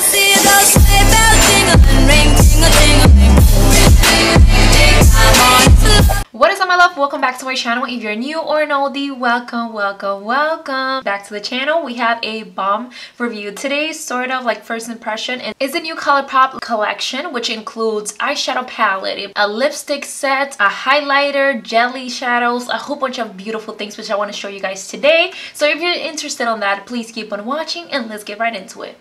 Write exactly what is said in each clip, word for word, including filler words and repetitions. can see those sleigh bells jingling, ring, tingle, jingling. What is up, my love? Welcome back to my channel. If you're new or an oldie, welcome, welcome, welcome back to the channel. We have a bomb review today, sort of like first impression, and it's the new ColourPop collection, which includes eyeshadow palette, a lipstick set, a highlighter, jelly shadows, a whole bunch of beautiful things, which I want to show you guys today. So if you're interested on that, please keep on watching and let's get right into it.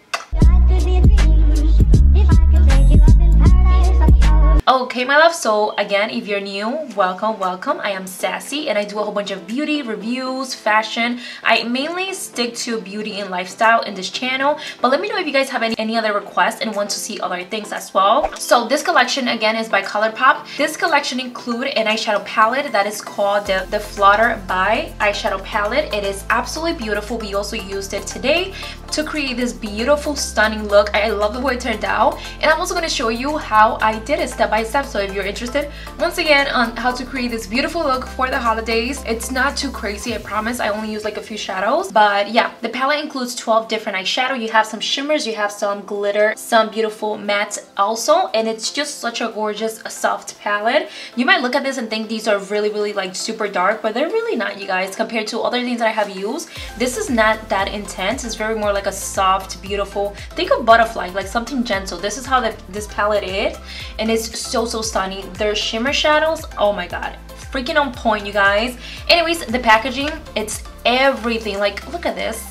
Okay, my love, so again, if you're new, welcome, welcome. I am Sassy and I do a whole bunch of beauty reviews, fashion. I mainly stick to beauty and lifestyle in this channel, but let me know if you guys have any, any other requests and want to see other things as well. So this collection again is by ColourPop. This collection includes an eyeshadow palette that is called the, the Flutter by eyeshadow palette. It is absolutely beautiful. We also used it today to create this beautiful, stunning look. I love the way it turned out, and I'm also going to show you how I did it step by step. So if you're interested once again on how to create this beautiful look for the holidays, it's not too crazy, I promise. I only use like a few shadows, but yeah, the palette includes twelve different eyeshadow. You have some shimmers, you have some glitter, some beautiful mattes also, and it's just such a gorgeous soft palette. You might look at this and think these are really really like super dark, but they're really not, you guys. Compared to other things that I have used, this is not that intense. It's very more like a soft, beautiful, think of butterfly, like something gentle. This is how the, this palette is, and it's so so stunning. Their shimmer shadows, oh my god, freaking on point, you guys. Anyways, the packaging, it's everything. Like, look at this.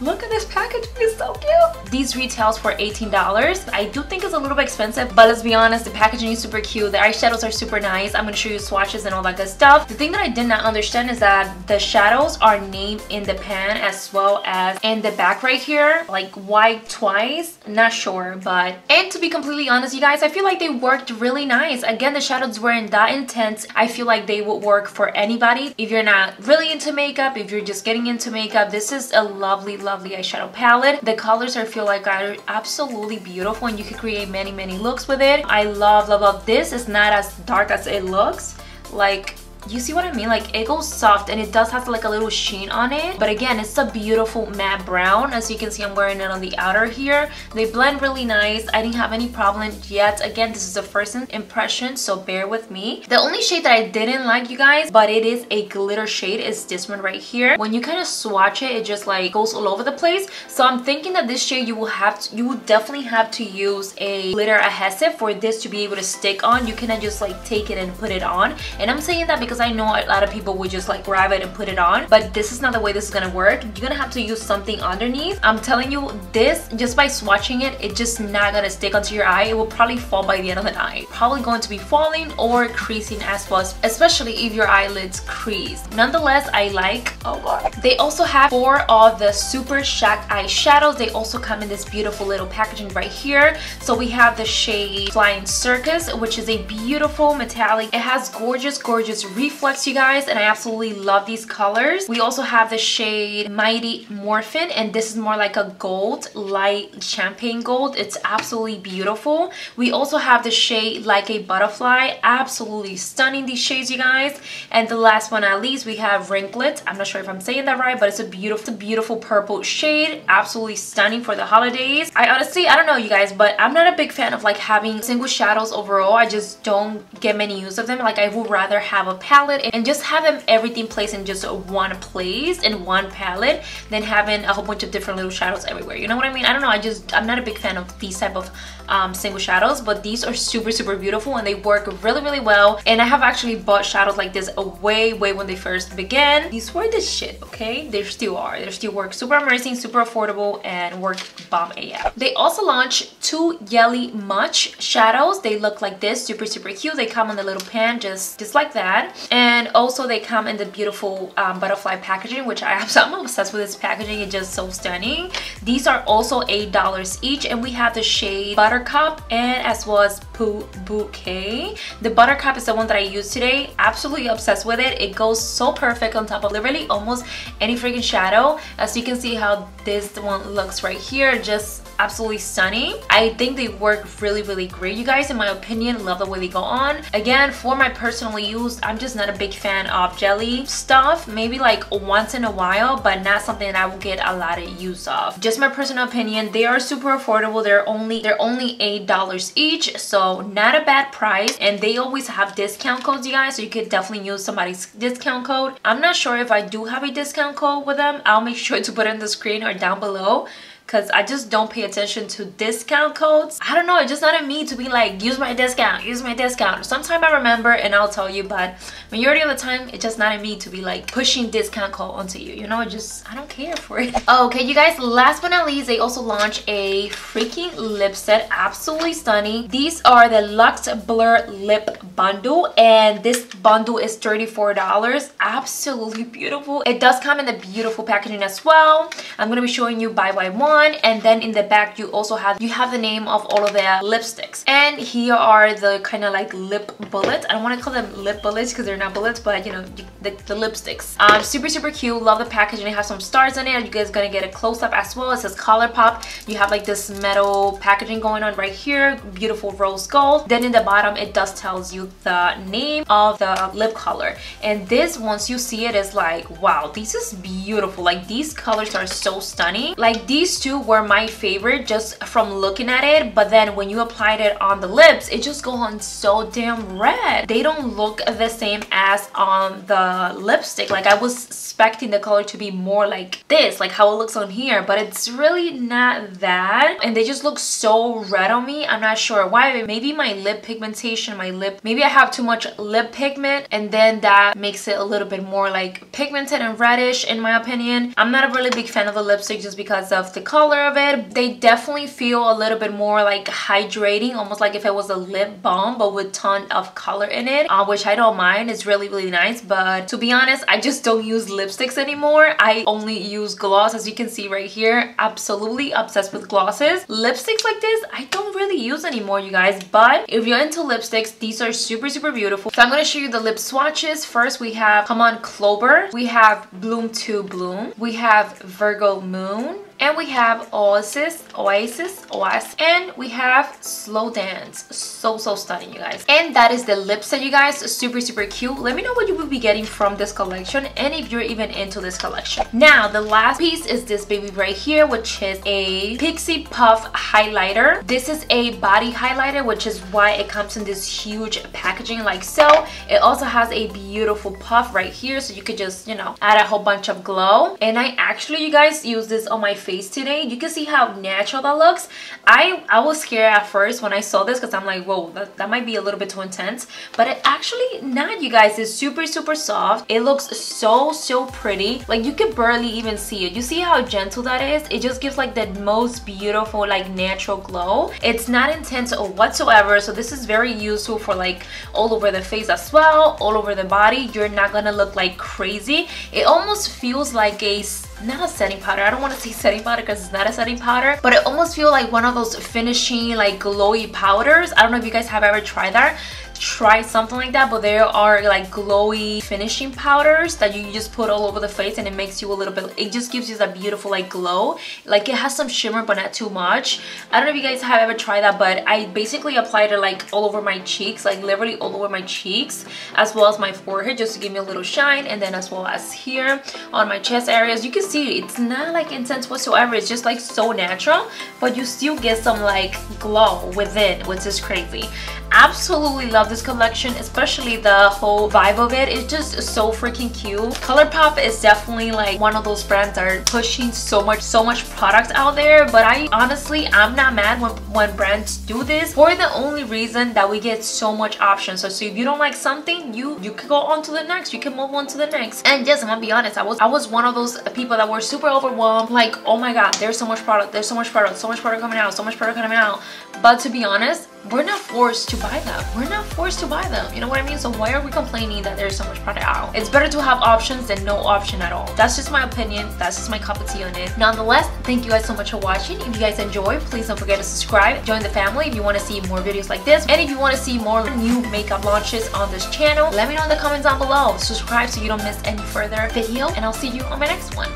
Look at this packaging, it's so cute. These retails for eighteen dollars. I do think it's a little bit expensive, but let's be honest, the packaging is super cute. The eyeshadows are super nice. I'm gonna show you swatches and all that good stuff. The thing that I did not understand is that the shadows are named in the pan as well as in the back right here, like white twice, not sure. But, and to be completely honest, you guys, I feel like they worked really nice. Again, the shadows weren't that intense. I feel like they would work for anybody. If you're not really into makeup, if you're just getting into makeup, this is a lovely, lovely eyeshadow palette. The colors, I feel like, are absolutely beautiful, and you can create many many looks with it. I love love love this. It's not as dark as it looks. Like, you see what I mean? Like, it goes soft and it does have like a little sheen on it, but again, it's a beautiful matte brown. As you can see, I'm wearing it on the outer here. They blend really nice. I didn't have any problem yet. Again, this is the first impression, so bear with me. The only shade that I didn't like, you guys, but it is a glitter shade, is this one right here. When you kind of swatch it, it just like goes all over the place. So I'm thinking that this shade, you will have to, you will definitely have to use a glitter adhesive for this to be able to stick on. You cannot just like take it and put it on. And I'm saying that because I know a lot of people would just like grab it and put it on, but this is not the way this is gonna work. You're gonna have to use something underneath. I'm telling you, this, just by swatching it, it's just not gonna stick onto your eye. It will probably fall by the end of the night. Probably going to be falling or creasing as well, especially if your eyelids crease. Nonetheless, I like, oh god. They also have four of the Super Shock eyeshadows. They also come in this beautiful little packaging right here. So we have the shade Flying Circus, which is a beautiful metallic. It has gorgeous, gorgeous reflex, you guys, and I absolutely love these colors. We also have the shade Mighty Morphin, and this is more like a gold, light champagne gold. It's absolutely beautiful. We also have the shade Like a Butterfly, absolutely stunning, these shades, you guys. And the last one at least, we have Wrinklet. I'm not sure if I'm saying that right, but it's a beautiful, beautiful purple shade, absolutely stunning for the holidays. I honestly, I don't know, you guys, but I'm not a big fan of like having single shadows overall. I just don't get many use of them. Like, I would rather have a palette and just have them everything placed in just one place in one palette than having a whole bunch of different little shadows everywhere, you know what I mean? I don't know, I just, I'm not a big fan of these type of um, single shadows, but these are super super beautiful and they work really really well. And I have actually bought shadows like this way way when they first began. These were the shit, okay? They still are, they still work super amazing, super affordable, and work bomb A F. They also launched two Jelly Much shadows. They look like this, super super cute. They come in the little pan just just like that. And also they come in the beautiful um, butterfly packaging, which I am I'm obsessed with this packaging. It's just so stunning. These are also eight dollars each, and we have the shade Buttercup and as well as Poo Bouquet. The Buttercup is the one that I used today. Absolutely obsessed with it. It goes so perfect on top of literally almost any freaking shadow. As you can see how this one looks right here, just absolutely stunning. I think they work really, really great, you guys. In my opinion, love the way they go on. Again, for my personal use, I'm just not a big fan of jelly stuff. Maybe like once in a while, but not something that I will get a lot of use of. Just my personal opinion. They are super affordable. They're only they're only eight dollars each, so not a bad price. And they always have discount codes, you guys, so you could definitely use somebody's discount code. I'm not sure if I do have a discount code with them. I'll make sure to put it on the screen or down below, because I just don't pay attention to discount codes. I don't know, it's just not in me to be like, use my discount, use my discount. Sometime I remember and I'll tell you, but majority of the time, it's just not in me to be like pushing discount code onto you. You know, it just, I don't care for it. Okay, you guys, last but not least, they also launched a freaking lip set, absolutely stunning. These are the Luxe Blur Lip Bundle, and this bundle is thirty-four dollars, absolutely beautiful. It does come in the beautiful packaging as well. I'm gonna be showing you buy by one. And then in the back you also have you have the name of all of their lipsticks, and here are the kind of like lip bullets. I don't want to call them lip bullets because they're not bullets, but you know, the, the lipsticks. Um super super cute, love the packaging. It has some stars in it. You guys are gonna get a close-up as well. It says ColourPop. You have like this metal packaging going on right here, beautiful rose gold. Then in the bottom it does tells you the name of the lip color, and this, once you see it, is like, wow, this is beautiful. Like, these colors are so stunning. Like, these two Two were my favorite just from looking at it, but then when you applied it on the lips, it just goes on so damn red. They don't look the same as on the lipstick. Like, I was expecting the color to be more like this, like how it looks on here, but it's really not that, and they just look so red on me. I'm not sure why. Maybe my lip pigmentation, my lip maybe I have too much lip pigment, and then that makes it a little bit more like pigmented and reddish, in my opinion. I'm not a really big fan of the lipstick just because of the color color of it. They definitely feel a little bit more like hydrating, almost like if it was a lip balm but with ton of color in it, uh, which I don't mind. It's really really nice, but to be honest, I just don't use lipsticks anymore. I only use gloss, as you can see right here. Absolutely obsessed with glosses. Lipsticks like this I don't really use anymore, you guys, but if you're into lipsticks, these are super super beautiful. So I'm going to show you the lip swatches. First we have Come On Clover, we have Bloom to Boom, we have Virgo Moon, and we have Oasis, Oasis, Oasis, and we have Slow Dance. So, so stunning, you guys. And that is the lip set, you guys. Super, super cute. Let me know what you will be getting from this collection, and if you're even into this collection. Now, the last piece is this baby right here, which is a Pixie Puff highlighter. This is a body highlighter, which is why it comes in this huge packaging like so. It also has a beautiful puff right here, so you could just, you know, add a whole bunch of glow. And I actually, you guys, use this on my face today. You can see how natural that looks. I I was scared at first when I saw this because I'm like, whoa, that, that might be a little bit too intense, but it actually not, you guys. It's super super soft. It looks so so pretty. Like, you can barely even see it. You see how gentle that is. It just gives like the most beautiful like natural glow. It's not intense whatsoever, so this is very useful for like all over the face as well, all over the body. You're not gonna look like crazy. It almost feels like a not a setting powder. I don't want to say setting powder because it's not a setting powder, but it almost feels like one of those finishing like glowy powders. I don't know if you guys have ever tried that. Try something like that, but there are like glowy finishing powders that you just put all over the face, and it makes you a little bit, it just gives you that beautiful like glow. Like, it has some shimmer but not too much. I don't know if you guys have ever tried that, but I basically applied it like all over my cheeks, like literally all over my cheeks, as well as my forehead, just to give me a little shine, and then as well as here on my chest areas. You can see it's not like intense whatsoever. It's just like so natural, but you still get some like glow within, which is crazy. Absolutely love this collection, especially the whole vibe of it. It's just so freaking cute. ColourPop is definitely like one of those brands that are pushing so much so much product out there, but I honestly, I'm not mad when, when brands do this, for the only reason that we get so much options. So, so if you don't like something, you you can go on to the next, you can move on to the next. And yes, I'm gonna be honest, I was I was one of those people that were super overwhelmed, like, oh my god, there's so much product, there's so much product, so much product coming out, so much product coming out. But to be honest, we're not forced to buy them. We're not forced to buy them. You know what I mean? So why are we complaining that there's so much product out? It's better to have options than no option at all. That's just my opinion. That's just my cup of tea on it. Nonetheless, thank you guys so much for watching. If you guys enjoy, please don't forget to subscribe. Join the family if you want to see more videos like this. And if you want to see more new makeup launches on this channel, let me know in the comments down below. Subscribe so you don't miss any further video. And I'll see you on my next one.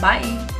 Bye.